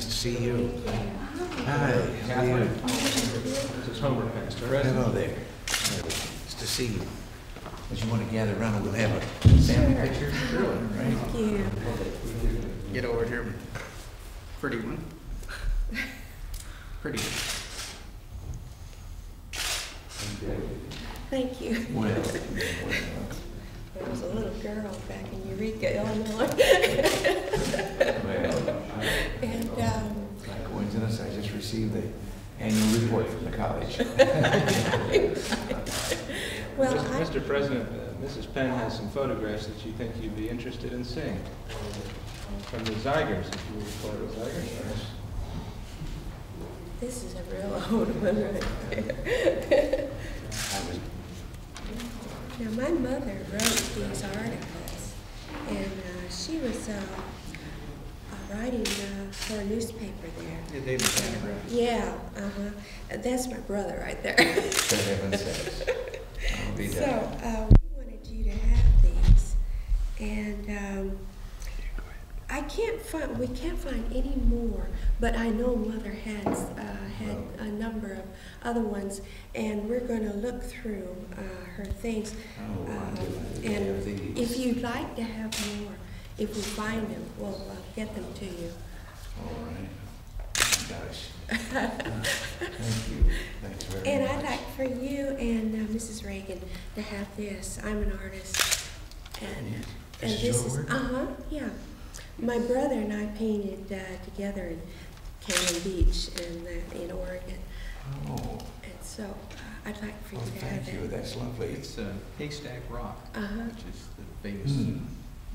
nice to see you. Hi, how are you? This is Homer, Pastor. Hello there. Nice to see you. As you want to gather around, we'll have a family picture. Sure. Right? Thank you. Get over here. Pretty one. Pretty one. Thank you. Well, there was a little girl back in Eureka, Illinois. And by coincidence, I just received the annual report from the college. Well, Mr. President, Mrs. Penn has some photographs that you think you'd be interested in seeing from the Zigers, if you recall the Zigers. This is a real old one right there. Now, my mother wrote these articles, and she was writing for a newspaper there. Yeah, David Canterbury. Yeah, that's my brother right there. For heaven's sakes. So, we wanted you to have these, and we can't find any more, but I know Mother has had a number of other ones, and we're going to look through her things. Oh, and if you'd like to have more, if we find them, we'll get them to you. All right. Gosh. Thank you. Thanks very much. And I'd like for you and Mrs. Reagan to have this. I'm an artist, and this is yeah. My brother and I painted together in Cannon Beach in Oregon. Oh. And so I'd like for you to have that. Thank you. That's lovely. It's a Haystack Rock, which is the famous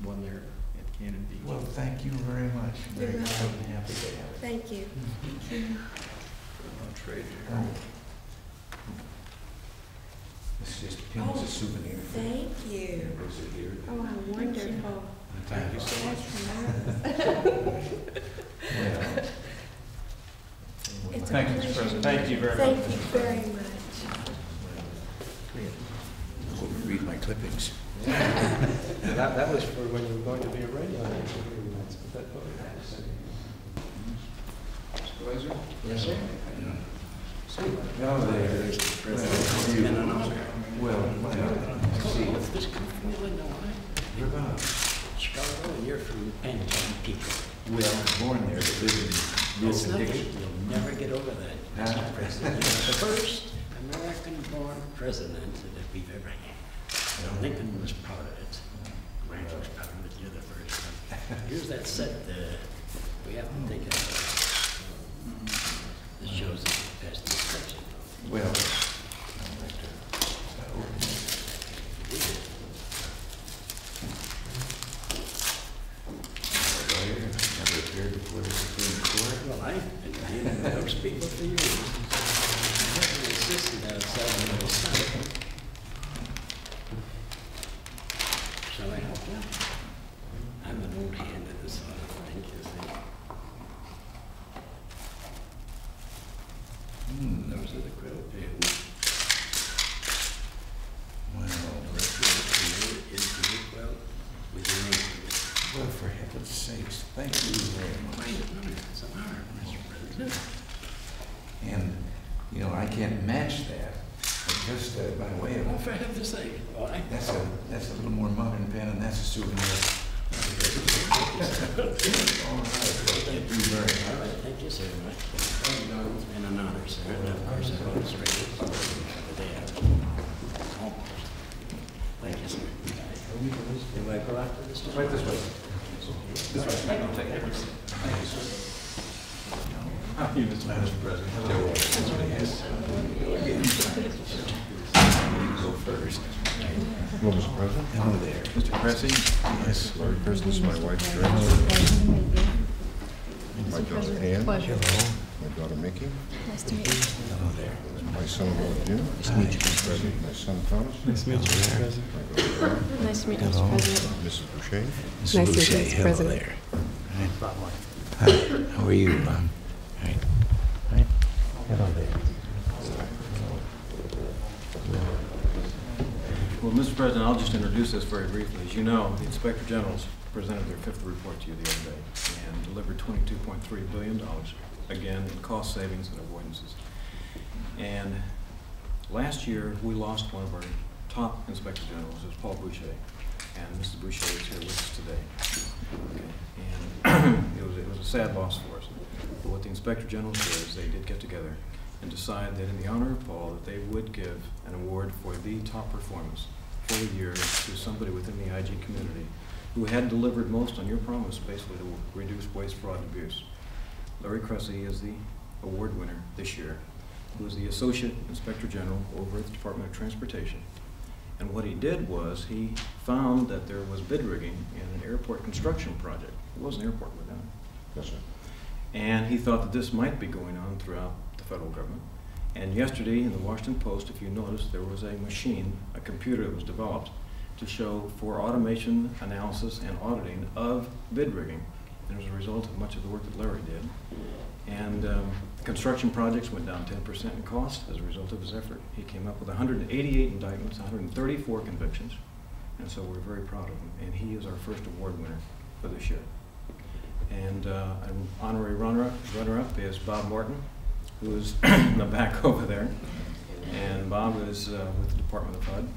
one there at Cannon Beach. Well, thank you very much. You're very welcome. I'm happy to have it. Thank you. I'll trade you. It's just pins as a souvenir. Thank you. Oh, how wonderful. Thank you so much. Thank you, Mr. President. Thank you very much. Thank you very much. Hope you read my clippings. Yeah. that was for when you were going to be a radio announcer. Yes, sir. No, there is the president. Well, see. What's this come from Illinois? You're about. Chicago, and you're from Peak. Well, I'm born there, but living in Lincoln. You'll never get over that. Mr. President, you're the first American-born president that we've ever had. No. Lincoln was proud of it. Grant was proud of it. You're the first one. Here's that set there. We have to take it out. It shows that you passed the inspection. Well, before the Supreme Court. Well, I know those people for years. I had an assistant outside when I was studying. Shall I help you? I'm an old hand at this one. Thank you, those are the critical people. Well, well, for heaven's sakes, thank you very much. It's an honor, Mr. President. And, you know, I can't match that, but just by way of... Well, for heaven's sake. That's a little more modern pen, and that's a souvenir. All right, well, thank you very much. All right, thank you so much. It's been an honor, sir. Of course, I was thank you, sir. Do I go after this? Right this way. This way. I don't take everything. Thank you, sir. Mr. President. You go first. Hello, Mr. President. Hello there. Mr. Cressy. Yes. Larry Cressy, this is my wife's director. My daughter Ann. Pleasure. My daughter Mickey. Nice to meet you. Hello there. My son Jim. Nice to meet you, Mr. President. My son Thomas. Nice to meet you, Mr. President. Nice to meet you, Mr. President. Mrs. Boucher. Nice to meet you, Mr. President. Hello there. Hi. How are you, Bob? Right. Hello there. Well, Mr. President, I'll just introduce this very briefly. As you know, the Inspector General's presented their fifth report to you the other day and delivered $22.3 billion, again, in cost savings and avoidances. And last year, we lost one of our top inspector generals, it was Paul Boucher, and Mrs. Boucher is here with us today. Okay. And it was a sad loss for us. But what the inspector general did is they did get together and decide that in the honor of Paul, that they would give an award for the top performance for the year to somebody within the IG community who had delivered most on your promise, basically, to reduce waste, fraud, and abuse. Larry Cressy is the award winner this year, who is the Associate Inspector General over at the Department of Transportation. And what he did was he found that there was bid rigging in an airport construction project. It was an airport without it. Yes, sir. And he thought that this might be going on throughout the federal government. And yesterday in the Washington Post, if you noticed, there was a machine, a computer that was developed to show for automation analysis and auditing of bid rigging. And it was a result of much of the work that Larry did. And construction projects went down 10% in cost as a result of his effort. He came up with 188 indictments, 134 convictions. And so we're very proud of him. And he is our first award winner for this year. And an honorary runner-up is Bob Martin, who is in the back over there. And Bob is with the Department of HUD,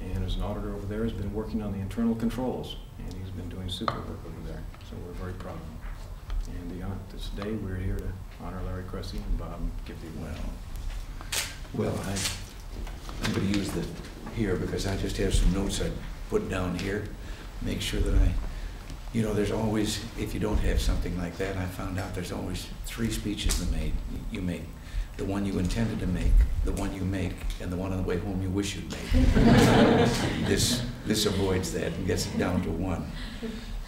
and as an auditor over there, has been working on the internal controls, and he's been doing super work over there. So we're very proud of him. And this day, we're here to honor Larry Cressy and Bob Giffey. Well, I'm going to use the here because I just have some notes I put down here. Make sure that I, you know, there's always, if you don't have something like that, I found out there's always three speeches that you make. The one you intended to make, the one you make, and the one on the way home you wish you'd make. This avoids that and gets it down to one.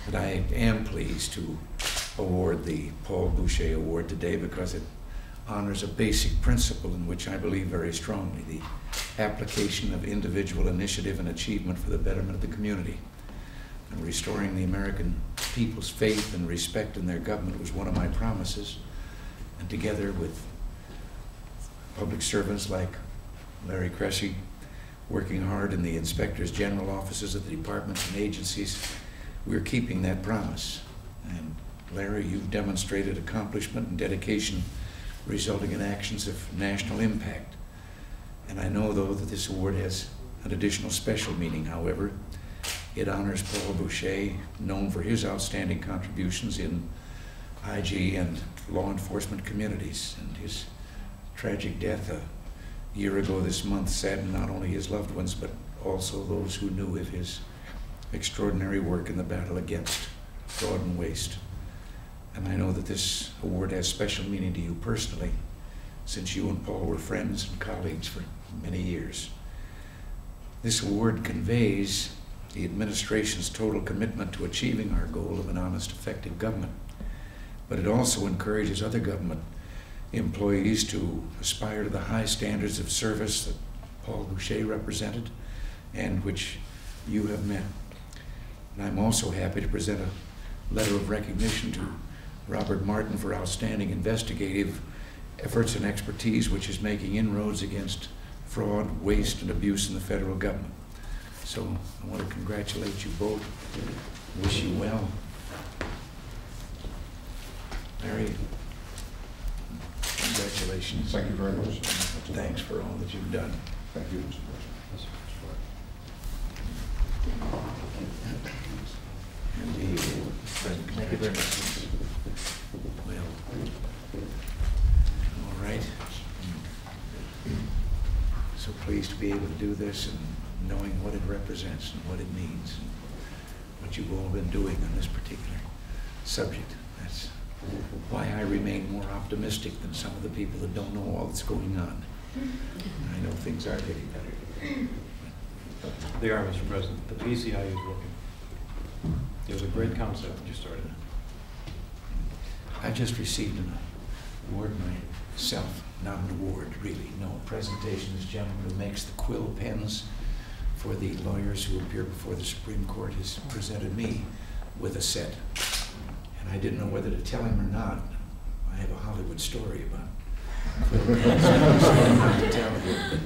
But I am pleased to award the Paul Boucher Award today because it honors a basic principle in which I believe very strongly, the application of individual initiative and achievement for the betterment of the community. And restoring the American people's faith and respect in their government was one of my promises. And together with public servants like Larry Cressy, working hard in the inspectors general offices of the departments and agencies, we're keeping that promise. And Larry, you've demonstrated accomplishment and dedication resulting in actions of national impact. And I know, though, that this award has an additional special meaning, however. It honors Paul Boucher, known for his outstanding contributions in IG and law enforcement communities, and his tragic death a year ago this month saddened not only his loved ones, but also those who knew of his extraordinary work in the battle against fraud and waste. And I know that this award has special meaning to you personally, since you and Paul were friends and colleagues for many years. This award conveys the administration's total commitment to achieving our goal of an honest, effective government. But it also encourages other government employees to aspire to the high standards of service that Paul Boucher represented and which you have met. And I'm also happy to present a letter of recognition to Robert Martin for outstanding investigative efforts and expertise which is making inroads against fraud, waste, and abuse in the federal government. So I want to congratulate you both, wish you well. Larry, congratulations. Thank you very much. Thanks for all that you've done. Thank you, Mr. President. And the President, thank you very much. Well, all right. So pleased to be able to do this and knowing what it represents and what it means and what you've all been doing on this particular subject. That's why I remain more optimistic than some of the people that don't know all that's going on. I know things are getting better. They are, Mr. President. The PCIU is working. It was a great concept when you started. I just received an award myself, not an award, really. No, a presentation. This gentleman who makes the quill pens for the lawyers who appear before the Supreme Court has presented me with a set. And I didn't know whether to tell him or not. I have a Hollywood story about to tell him.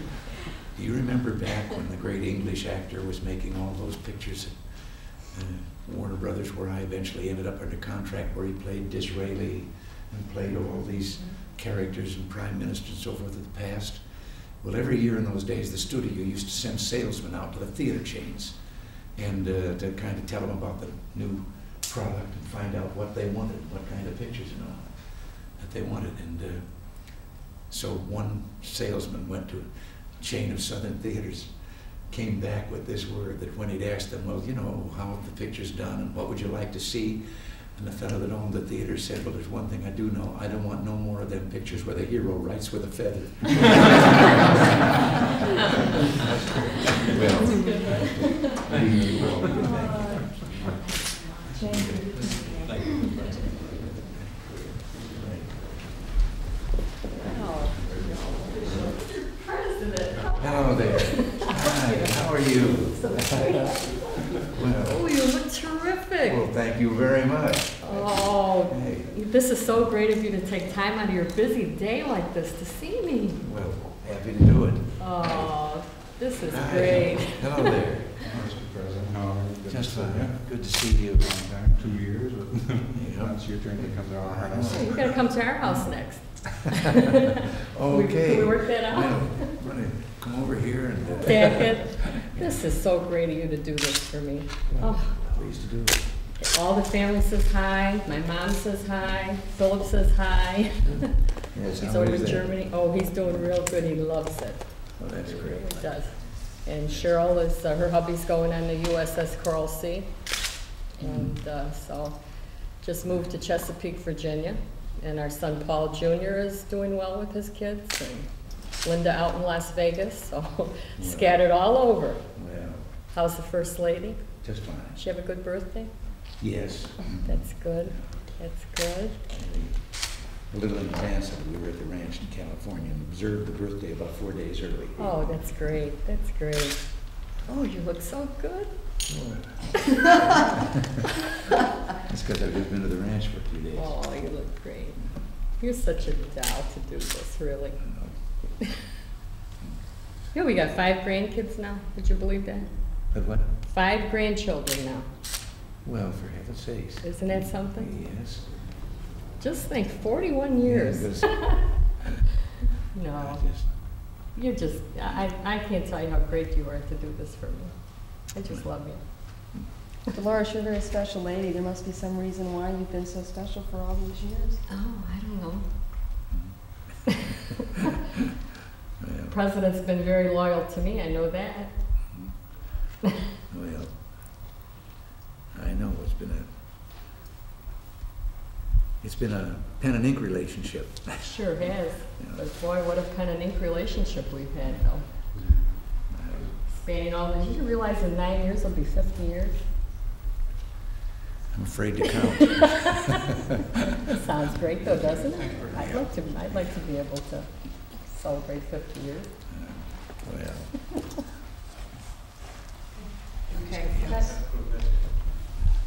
Do you remember back when the great English actor was making all those pictures Warner Brothers, where I eventually ended up under contract, where he played Disraeli and played all these characters and prime ministers and so forth of the past. Well, every year in those days, the studio used to send salesmen out to the theater chains and to kind of tell them about the new product and find out what they wanted, what kind of pictures and all that they wanted. And so one salesman went to a chain of southern theaters, came back with this word that when he'd asked them, well, you know, how have the pictures done and what would you like to see? And the fellow that owned the theater said, well, there's one thing I do know. I don't want no more of them pictures where the hero writes with a feather. Hello there. Hi, how are you? Well, you look terrific. Well, thank you very much. Oh, hey. This is so great of you to take time out of your busy day like this to see me. Well, happy to do it. Oh, this is great. Hello there. Mr. President, how are you? Just fine. Good to see you. 2 years. It's your turn to come to our house. You've got to come to our house next. Okay. We work that out. Well, right. Come over here and this is so great of you to do this for me. Well, oh, pleased to do it. All the family says hi. My mom says hi. Philip says hi. Yes, he's over in Germany. Oh, he's doing real good. He loves it. Oh, that's great. He really does. And Cheryl is her hubby's going on the USS Coral Sea, and so just moved to Chesapeake, Virginia. And our son Paul Jr. is doing well with his kids, and Linda out in Las Vegas, so scattered all over. Well, how's the First Lady? Just fine. Did she have a good birthday? Yes. That's good. That's good. A little in advance, we were at the ranch in California and observed the birthday about 4 days early. Oh, that's great. That's great. Oh, you look so good. That's because I've just been to the ranch for a few days. Oh, you look great. You're such a doll to do this, really. Yeah, we got 5 grandkids now. Would you believe that? But what? 5 grandchildren now. Well, for heaven's sakes. Isn't that something? Yes. Just think, 41 years. Yeah, no. You're just, I can't tell you how great you are to do this for me. I just love you. Dolores, you're a very special lady. There must be some reason why you've been so special for all these years. Oh, I don't know. Well, the president's been very loyal to me, I know that. Well, I know it's been a pen and ink relationship. Sure has. Yeah. But boy, what a pen and ink relationship we've had, though. Spanning all the. Did you realize in 9 years it'll be 50 years? I'm afraid to count. Sounds great, though, doesn't it? I'd like to be able to celebrate 50 years. Well. Okay.